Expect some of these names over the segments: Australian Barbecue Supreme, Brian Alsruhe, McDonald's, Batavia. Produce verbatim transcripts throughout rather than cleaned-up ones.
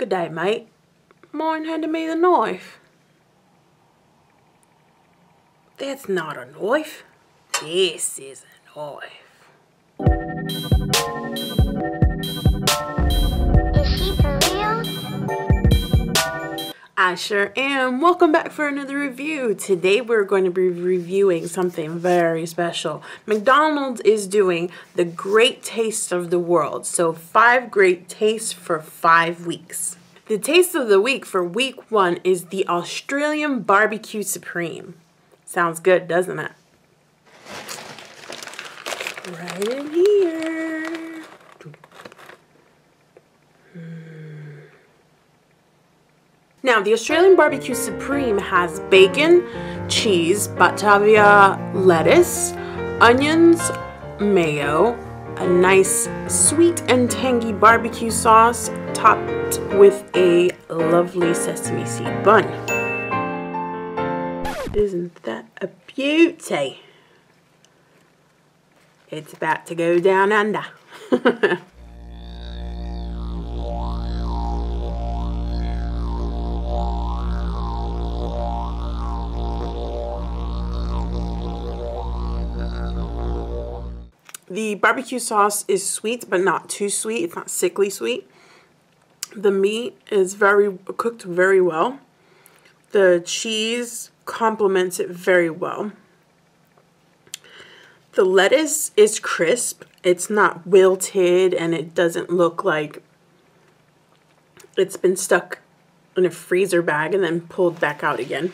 Good day, mate. Mine handed me the knife. That's not a knife. This is a knife. Is she for real? I sure am. Welcome back for another review. Today we're going to be reviewing something very special. McDonald's is doing the Great Taste of the World. So five great tastes for five weeks. The taste of the week for week one is the Australian Barbecue Supreme. Sounds good, doesn't it? Right in here. Now, the Australian Barbecue Supreme has bacon, cheese, Batavia lettuce, onions, mayo, a nice sweet and tangy barbecue sauce topped with a lovely sesame seed bun. Isn't that a beauty? It's about to go down under. The barbecue sauce is sweet, but not too sweet. It's not sickly sweet. The meat is very cooked very well. The cheese complements it very well. The lettuce is crisp, it's not wilted, and it doesn't look like it's been stuck in a freezer bag and then pulled back out again.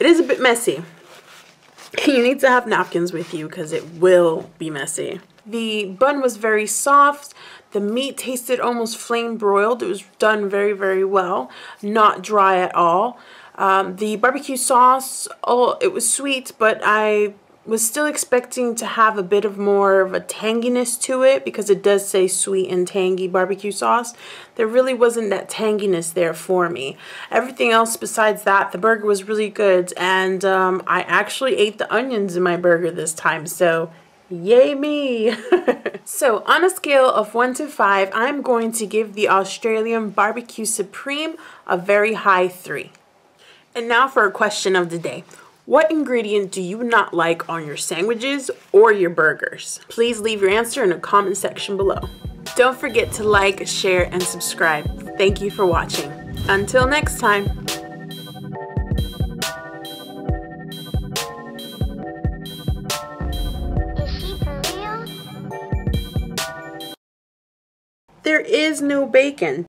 It is a bit messy. You need to have napkins with you because it will be messy. The bun was very soft. The meat tasted almost flame broiled. It was done very, very well, not dry at all. Um, the barbecue sauce, oh, it was sweet, but I was still expecting to have a bit of more of a tanginess to it because it does say sweet and tangy barbecue sauce. There really wasn't that tanginess there for me. Everything else besides that, the burger was really good, and um, I actually ate the onions in my burger this time, so yay me! So on a scale of one to five, I'm going to give the Australian Barbecue Supreme a very high three. And now for a question of the day. What ingredient do you not like on your sandwiches or your burgers? Please leave your answer in the comment section below. Don't forget to like, share, and subscribe. Thank you for watching. Until next time. There is no bacon.